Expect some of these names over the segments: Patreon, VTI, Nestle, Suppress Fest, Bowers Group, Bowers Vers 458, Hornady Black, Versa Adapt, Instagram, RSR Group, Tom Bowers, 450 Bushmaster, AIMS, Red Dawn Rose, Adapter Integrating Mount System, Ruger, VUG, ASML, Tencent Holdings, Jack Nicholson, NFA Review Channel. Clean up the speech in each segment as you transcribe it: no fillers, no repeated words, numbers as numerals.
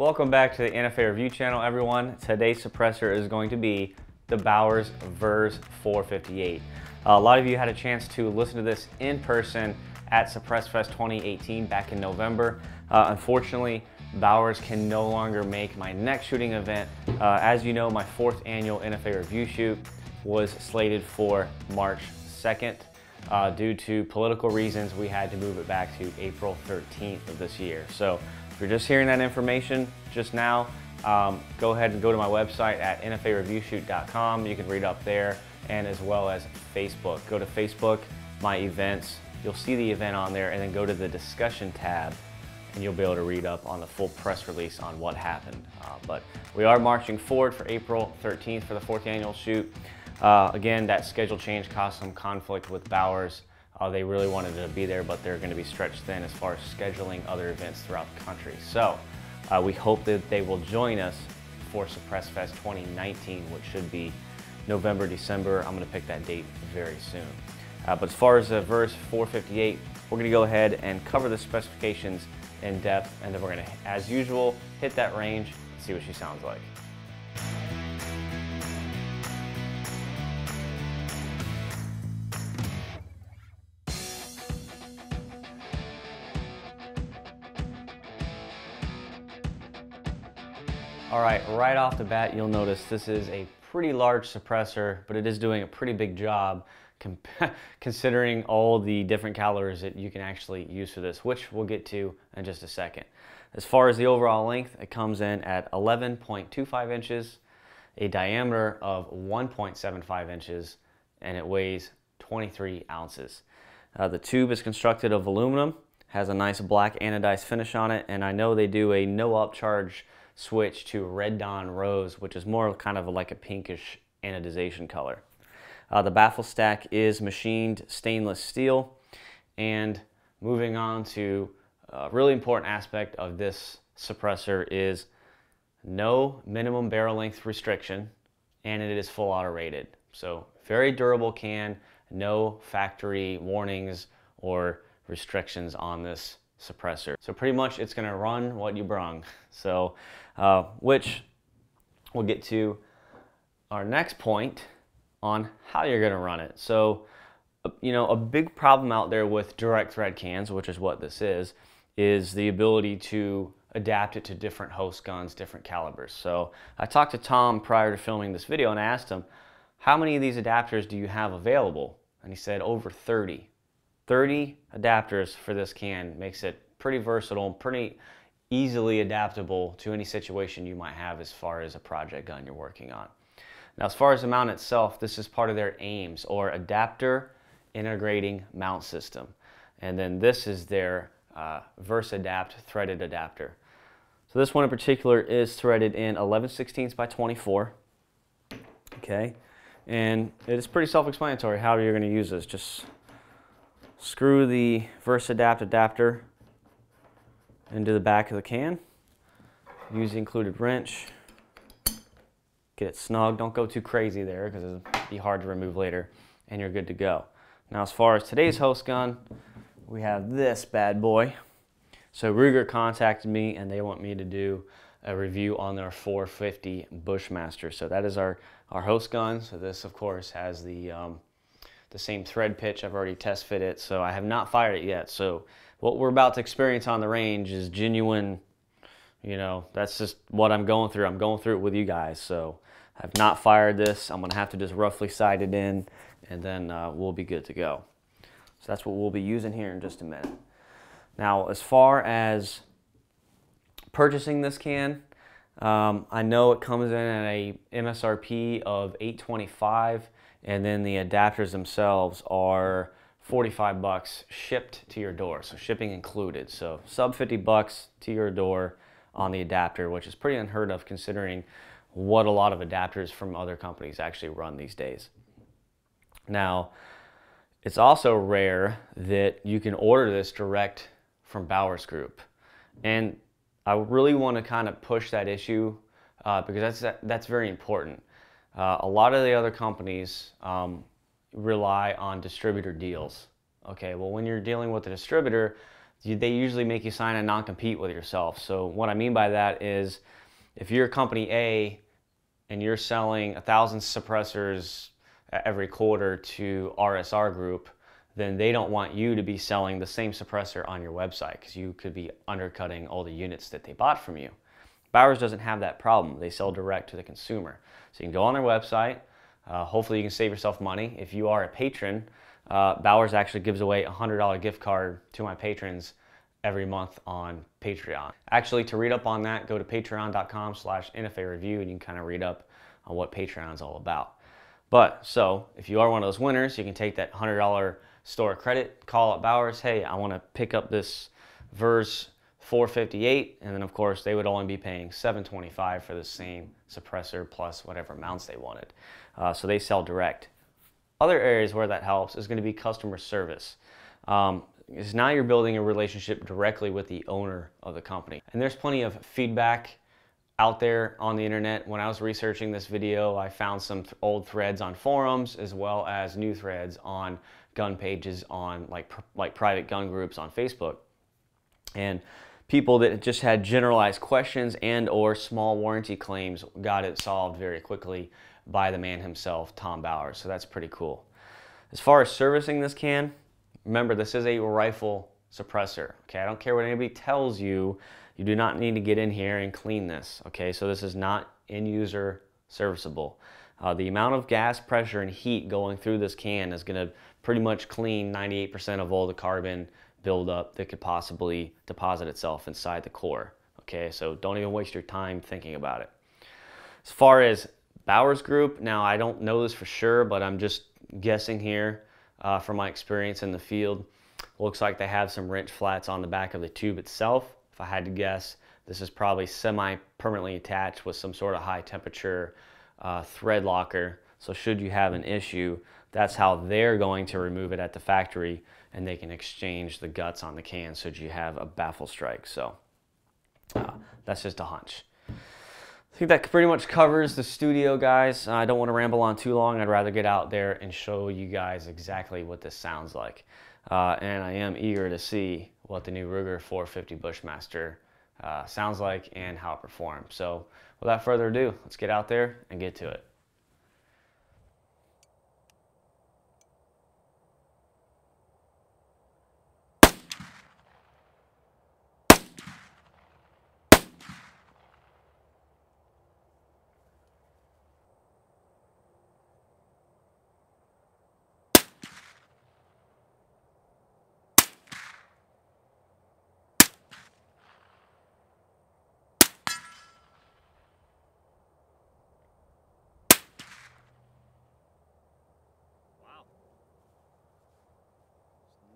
Welcome back to the NFA Review Channel, everyone. Today's suppressor is going to be the Bowers Vers 458. A lot of you had a chance to listen to this in person at Suppress Fest 2018 back in November. Unfortunately, Bowers can no longer make my next shooting event. As you know, my 4th annual NFA Review shoot was slated for March 2nd. Due to political reasons, we had to move it back to April 13th of this year. So if you're just hearing that information just now, go ahead and go to my website at nfareviewshoot.com. You can read up there, and as well as Facebook. Go to Facebook, my events. You'll see the event on there, and then go to the discussion tab, and you'll be able to read up on the full press release on what happened. But we are marching forward for April 13th for the 4th annual shoot. Again, that schedule change caused some conflict with Bowers. They really wanted to be there, but they're going to be stretched thin as far as scheduling other events throughout the country. So we hope that they will join us for Suppress Fest 2019, which should be November, December. I'm going to pick that date very soon. But as far as the Vers 458, we're going to go ahead and cover the specifications in depth, and then we're going to, as usual, hit that range and see what she sounds like. All right, right off the bat, you'll notice this is a pretty large suppressor, but it is doing a pretty big job considering all the different calibers that you can actually use for this, which we'll get to in just a second. As far as the overall length, it comes in at 11.25 inches, a diameter of 1.75 inches, and it weighs 23 ounces. The tube is constructed of aluminum, has a nice black anodized finish on it, and I know they do a no-upcharge switch to Red Dawn Rose, which is more kind of like a pinkish anodization color. The baffle stack is machined stainless steel. And moving on to a really important aspect of this suppressor is no minimum barrel length restriction, and it is full auto rated. So very durable can, no factory warnings or restrictions on this suppressor. So pretty much it's going to run what you brung. So which we'll get to our next point on how you're going to run it. So you know, a big problem out there with direct thread cans, which is what this is the ability to adapt it to different host guns, different calibers. So I talked to Tom prior to filming this video, and I asked him, how many of these adapters do you have available? And he said over 30. 30 adapters for this can makes it pretty versatile and pretty easily adaptable to any situation you might have as far as a project gun you're working on. Now, as far as the mount itself, this is part of their AIMS, or Adapter Integrating Mount System. And then this is their Versa Adapt threaded adapter. So this one in particular is threaded in 11/16 by 24. Okay, and it is pretty self-explanatory how you're going to use this. Just screw the Versa Adapt adapter into the back of the can. Use the included wrench. Get it snug. Don't go too crazy there because it'll be hard to remove later, and you're good to go. Now, as far as today's host gun, we have this bad boy. So Ruger contacted me, and they want me to do a review on their 450 Bushmaster. So that is our host gun. So this, of course, has the same thread pitch. I've already test fit it, so I have not fired it yet. So what we're about to experience on the range is genuine, you know, that's just what I'm going through. I'm going through it with you guys. So I've not fired this. I'm gonna have to just roughly sight it in, and then we'll be good to go. So that's what we'll be using here in just a minute. Now, as far as purchasing this can, I know it comes in at a MSRP of $825, and then the adapters themselves are 45 bucks shipped to your door, so shipping included. So sub 50 bucks to your door on the adapter, which is pretty unheard of considering what a lot of adapters from other companies actually run these days. Now, it's also rare that you can order this direct from Bowers Group, and I really want to kind of push that issue because that's very important. A lot of the other companies rely on distributor deals. Okay, well, when you're dealing with a distributor, they usually make you sign a non-compete with yourself. So what I mean by that is, if you're company A and you're selling 1,000 suppressors every quarter to RSR Group, then they don't want you to be selling the same suppressor on your website, because you could be undercutting all the units that they bought from you. Bowers doesn't have that problem. They sell direct to the consumer. So you can go on their website. Hopefully you can save yourself money. If you are a patron, Bowers actually gives away a $100 gift card to my patrons every month on Patreon. Actually, to read up on that, go to patreon.com/NFA Review, and you can kind of read up on what Patreon's all about. But so if you are one of those winners, you can take that $100 store credit, call up Bowers, hey, I want to pick up this Vers 458, and then of course they would only be paying $725 for the same suppressor plus whatever mounts they wanted. So they sell direct. Other areas where that helps is going to be customer service. Because now you're building a relationship directly with the owner of the company. And there's plenty of feedback out there on the internet. When I was researching this video, I found some old threads on forums, as well as new threads on gun pages, on like private gun groups on Facebook. And people that just had generalized questions and or small warranty claims got it solved very quickly by the man himself, Tom Bowers. So that's pretty cool. As far as servicing this can, remember, this is a rifle suppressor, okay? I don't care what anybody tells you, you do not need to get in here and clean this, okay? So this is not end-user serviceable. The amount of gas, pressure, and heat going through this can is gonna pretty much clean 98% of all the carbon buildup that could possibly deposit itself inside the core, okay? So don't even waste your time thinking about it. As far as Bowers Group, now I don't know this for sure, but I'm just guessing here. From my experience in the field, looks like they have some wrench flats on the back of the tube itself. If I had to guess, this is probably semi-permanently attached with some sort of high temperature thread locker. So should you have an issue, that's how they're going to remove it at the factory, and they can exchange the guts on the can should you have a baffle strike. So that's just a hunch. I think that pretty much covers the studio, guys. I don't want to ramble on too long. I'd rather get out there and show you guys exactly what this sounds like. And I am eager to see what the new Ruger 450 Bushmaster sounds like and how it performs. So without further ado, let's get out there and get to it.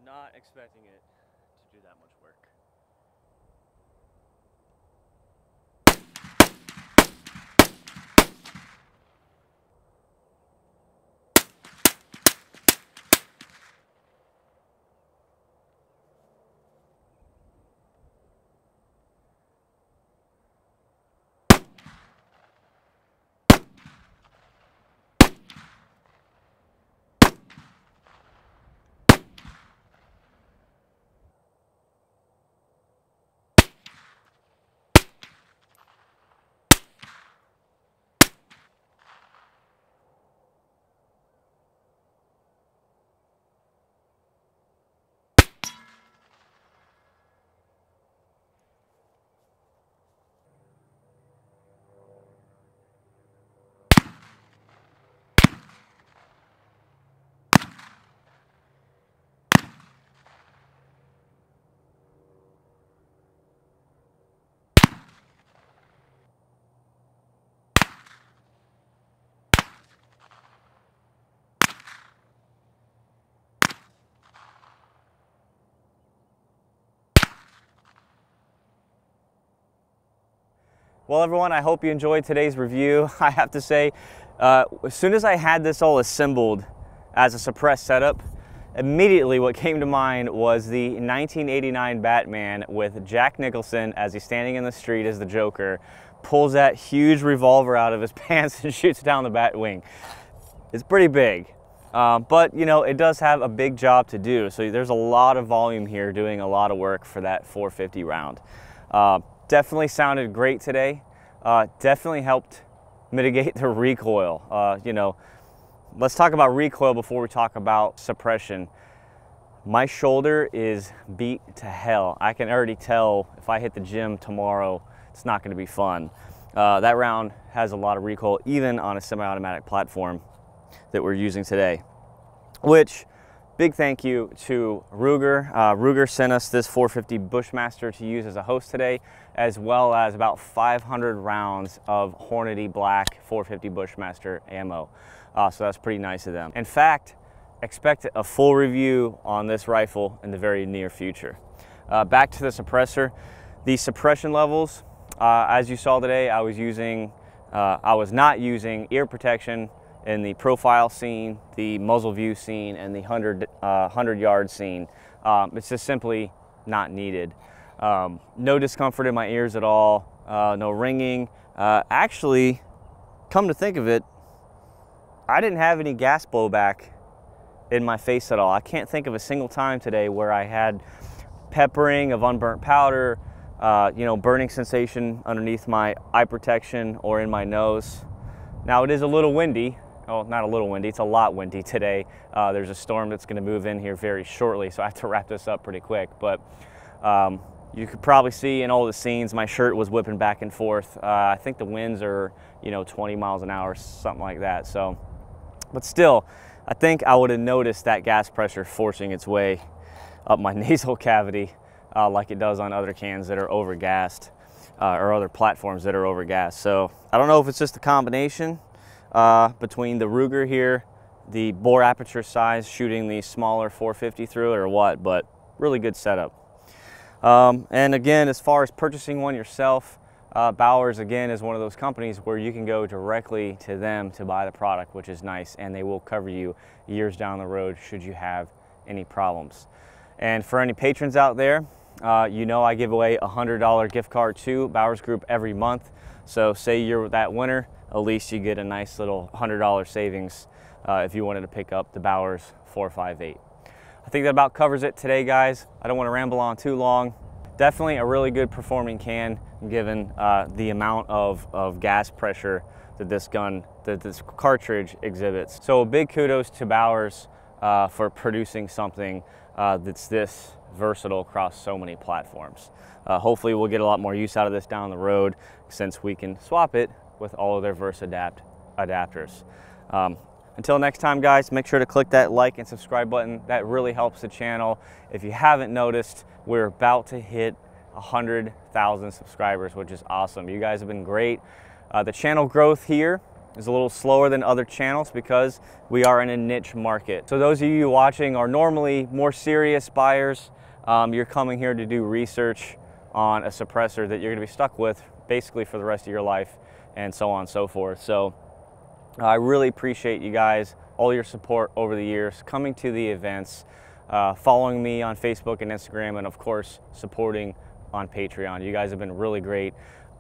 Not expecting it to do that much work. Well, everyone, I hope you enjoyed today's review. I have to say, as soon as I had this all assembled as a suppressed setup, immediately what came to mind was the 1989 Batman with Jack Nicholson as he's standing in the street as the Joker, pulls that huge revolver out of his pants and shoots down the Batwing. It's pretty big. But you know, it does have a big job to do. So there's a lot of volume here doing a lot of work for that 450 round. Definitely sounded great today. Definitely helped mitigate the recoil. You know, let's talk about recoil before we talk about suppression. My shoulder is beat to hell. I can already tell if I hit the gym tomorrow, it's not gonna be fun. That round has a lot of recoil, even on a semi-automatic platform that we're using today. Which, big thank you to Ruger. Ruger sent us this 450 Bushmaster to use as a host today, as well as about 500 rounds of Hornady Black 450 Bushmaster ammo. So that's pretty nice of them. In fact, expect a full review on this rifle in the very near future. Back to the suppressor. The suppression levels, as you saw today, I was not using ear protection in the profile scene, the muzzle view scene, and the 100 yard scene. It's just simply not needed. No discomfort in my ears at all, no ringing. Actually, come to think of it, I didn't have any gas blowback in my face at all. I can't think of a single time today where I had peppering of unburnt powder, you know, burning sensation underneath my eye protection or in my nose. Now it is a little windy. Oh, not a little windy, it's a lot windy today. There's a storm that's gonna move in here very shortly, so I have to wrap this up pretty quick. But you could probably see in all the scenes, my shirt was whipping back and forth. I think the winds are, you know, 20 miles an hour, something like that. So, but still, I think I would have noticed that gas pressure forcing its way up my nasal cavity like it does on other cans that are overgassed or other platforms that are overgassed. So I don't know if it's just a combination between the Ruger here, the bore aperture size shooting the smaller 450 through it or what, but really good setup. And again, as far as purchasing one yourself, Bowers, again, is one of those companies where you can go directly to them to buy the product, which is nice, and they will cover you years down the road should you have any problems. And for any patrons out there, you know I give away a $100 gift card to Bowers Group every month. So say you're that winner, at least you get a nice little $100 savings if you wanted to pick up the Bowers 458. I think that about covers it today, guys. I don't want to ramble on too long. Definitely a really good performing can given the amount of gas pressure that this cartridge exhibits. So big kudos to Bowers for producing something that's this versatile across so many platforms. Hopefully we'll get a lot more use out of this down the road since we can swap it with all of their Versa Adapt adapters. Until next time, guys, make sure to click that like and subscribe button. That really helps the channel. If you haven't noticed, we're about to hit 100,000 subscribers, which is awesome. You guys have been great. The channel growth here is a little slower than other channels because we are in a niche market. So those of you watching are normally more serious buyers. You're coming here to do research on a suppressor that you're gonna be stuck with basically for the rest of your life and so on and so forth. So I really appreciate you guys, all your support over the years, coming to the events, following me on Facebook and Instagram, and of course, supporting on Patreon. You guys have been really great.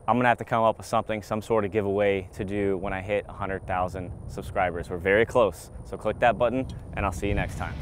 I'm gonna have to come up with something, some sort of giveaway to do when I hit 100,000 subscribers. We're very close, so click that button, and I'll see you next time.